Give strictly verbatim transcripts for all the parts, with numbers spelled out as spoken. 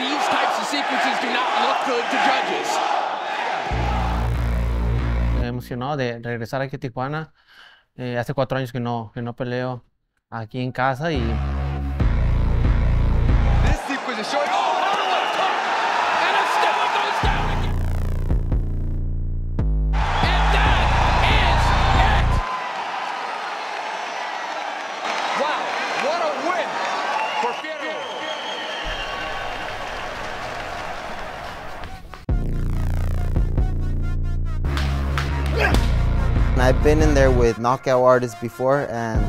these types of sequences do not look good to judges. Emocionado de regresar aquí a Tijuana. Eh, hace cuatro años que no que no peleo aquí en casa y. I've been in there with knockout artists before, and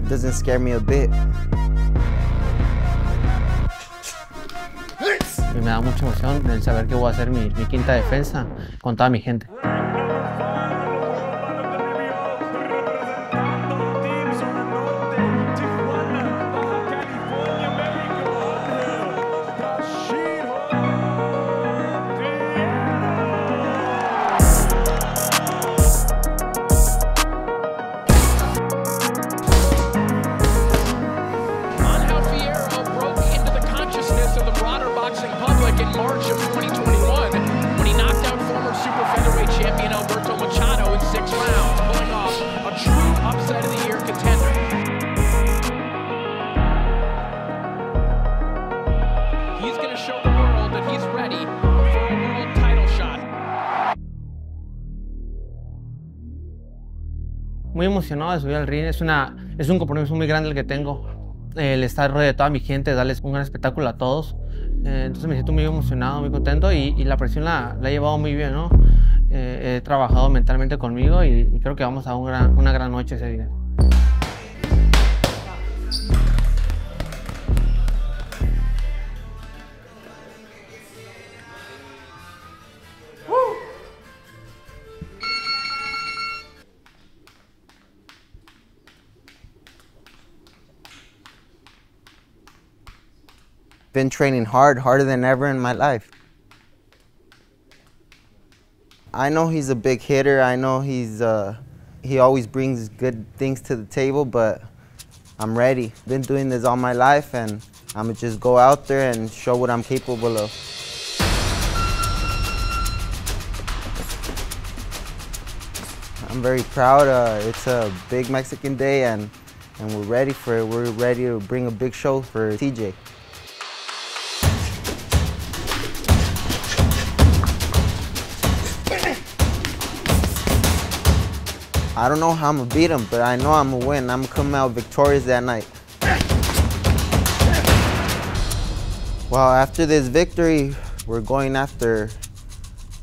it doesn't scare me a bit. Me da mucha emoción el saber que voy a hacer mi, mi quinta defensa con toda mi gente. In March of twenty twenty-one, when he knocked out former super featherweight champion Alberto Machado in six rounds, pulling off a true upset of the year contender. He's going to show the world that he's ready for a world title shot. Muy emocionado de subir al ring. Es una es un compromiso muy grande el que tengo. El estar rodeado de toda mi gente, darles un gran espectáculo a todos. Eh, entonces me siento muy emocionado, muy contento y, y la presión la, la he llevado muy bien, ¿no? Eh, he trabajado mentalmente conmigo y, y creo que vamos a un gran, una gran noche ese día. Been training hard, harder than ever in my life. I know he's a big hitter. I know he's uh, he always brings good things to the table, but I'm ready. Been doing this all my life, and I'ma just go out there and show what I'm capable of. I'm very proud. Uh, it's a big Mexican day, and and we're ready for it. We're ready to bring a big show for T J. I don't know how I'm gonna beat him, but I know I'm gonna win. I'm gonna come out victorious that night. Well, after this victory, we're going after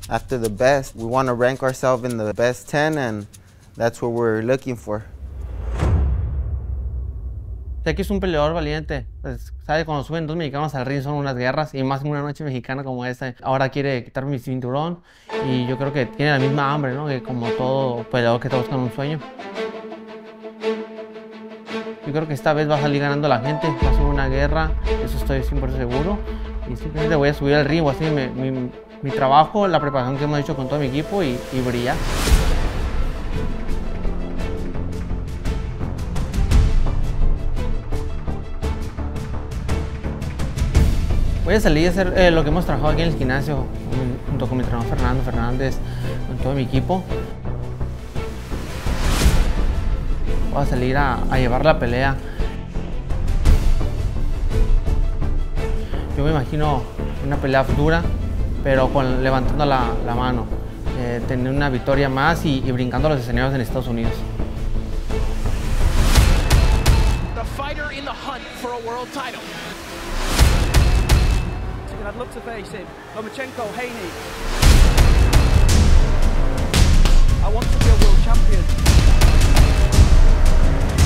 after the best. We want to rank ourselves in the best ten, and that's what we're looking for. Sé que es un peleador valiente. Pues, sabe, cuando suben dos mexicanos al ring son unas guerras, y más en una noche mexicana como esta. Ahora quiere quitarme mi cinturón. Y yo creo que tiene la misma hambre, ¿no? Que como todo peleador que está buscando un sueño. Yo creo que esta vez va a salir ganando la gente, va a ser una guerra, eso estoy cien por ciento seguro. Y simplemente voy a subir al ring, voy a hacer mi, mi, mi trabajo, la preparación que hemos hecho con todo mi equipo y, y brillar. Voy a salir a hacer eh, lo que hemos trabajado aquí en el gimnasio, junto con mi entrenador Fernando Fernández, con todo mi equipo. Voy a salir a, a llevar la pelea. Yo me imagino una pelea dura, pero con, levantando la, la mano, eh, tener una victoria más y, y brincando los escenarios en Estados Unidos. The fighter in the hunt for a world title. I'd love to face him. Lomachenko, Haney. I want to be a world champion.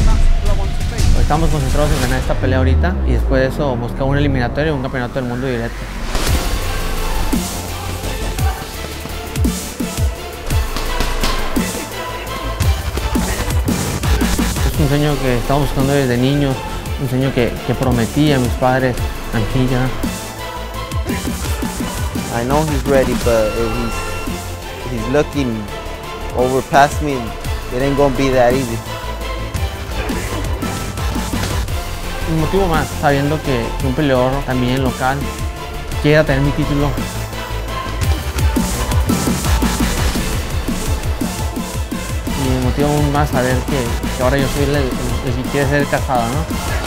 That's who I want to face. Estamos concentrados en ganar esta pelea ahorita y después de eso buscar un eliminatorio y un campeonato del mundo directo. Es un sueño que estaba buscando desde niños, un sueño que, que prometí a mis padres, a mi hija. I know he's ready, but if he's, he's looking over past me, it ain't gonna be that easy. un motivo más, sabiendo que un peleador también local quiera tener mi título. Y me motiva aún más saber que, que ahora yo soy el, el, el que quiere ser el cazador, ¿no?